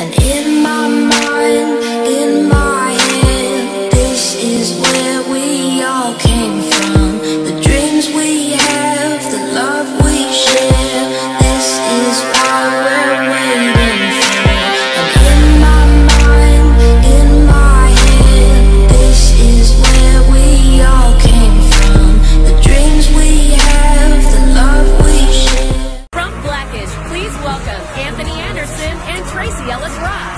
And in my mind, in my head, this is where we all came from. The dreams we have, the love we share, this is why we're waiting for. And in my mind, in my head, this is where we all came from. The dreams we have, the love we share. From Blackish, please welcome Anthony Anderson and Tracy Ellis Ross.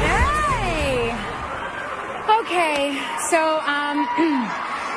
Yay! Okay, so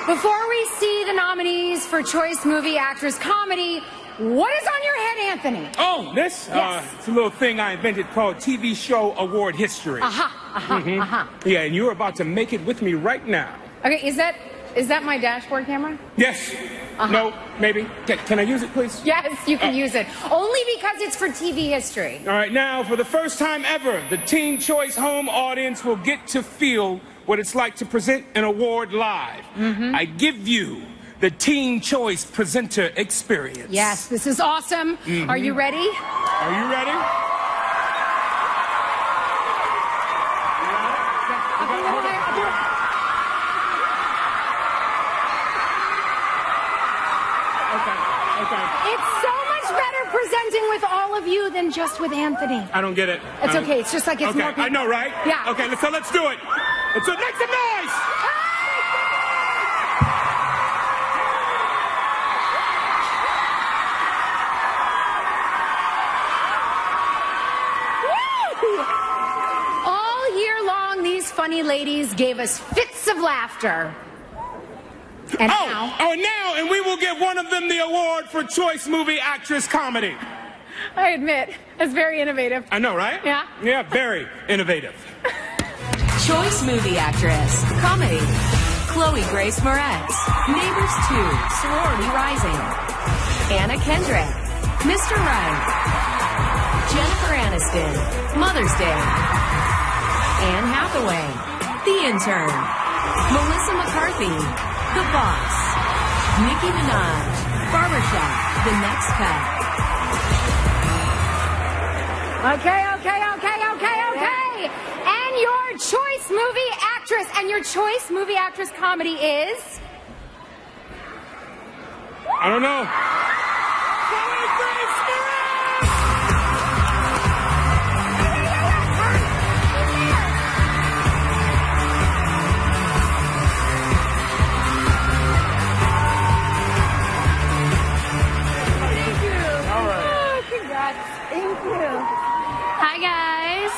before we see the nominees for Choice Movie Actress Comedy, what is on your head, Anthony? Oh, this? Yes. It's a little thing I invented called TV Show Award History. Yeah, and you're about to make it with me right now. Okay, is that my dashboard camera? Yes. No, maybe. Can I use it, please? Yes, you can use it. Only because it's for TV history. All right, now, for the first time ever, the Teen Choice home audience will get to feel what it's like to present an award live. I give you the Teen Choice presenter experience. Yes, this is awesome. Are you ready? Are you ready? It's so much better presenting with all of you than just with Anthony. I don't get it. It's okay. It's just like it's more people. I know, right? Yeah. Okay, so let's do it. Let's make some noise. Woo! All year long, these funny ladies gave us fits of laughter. And now we will give one of them the award for Choice Movie Actress Comedy. I admit, that's very innovative. I know, right? Yeah. Yeah, very innovative. Choice Movie Actress Comedy. Chloe Grace Moretz. Neighbors 2 Sorority Rising. Anna Kendrick. Mr. Wright. Jennifer Aniston. Mother's Day. Anne Hathaway. The Intern. Melissa McCarthy. The Boss, Nikki Minaj, Barbershop, The Next Cut. Okay. And your Choice Movie Actress Comedy is? I don't know. Hi guys.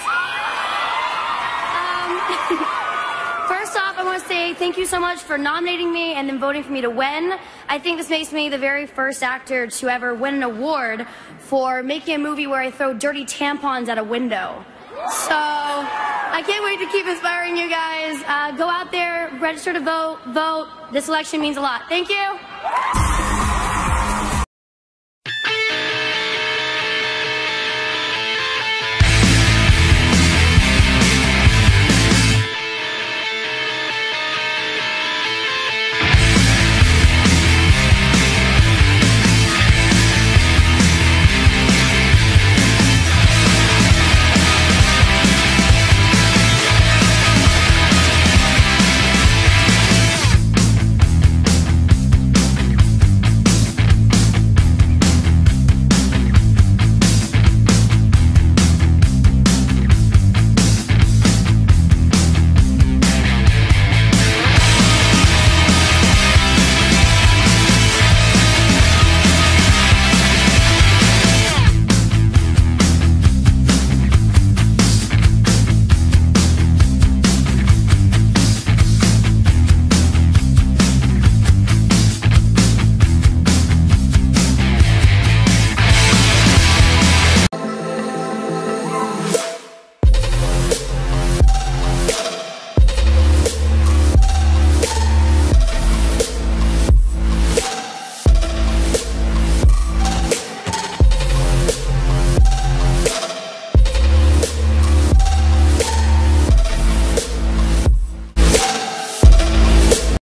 First off, I want to say thank you so much for nominating me and then voting for me to win. I think this makes me the very first actor to ever win an award for making a movie where I throw dirty tampons at a window. So I can't wait to keep inspiring you guys. Go out there, register to vote. This election means a lot. Thank you.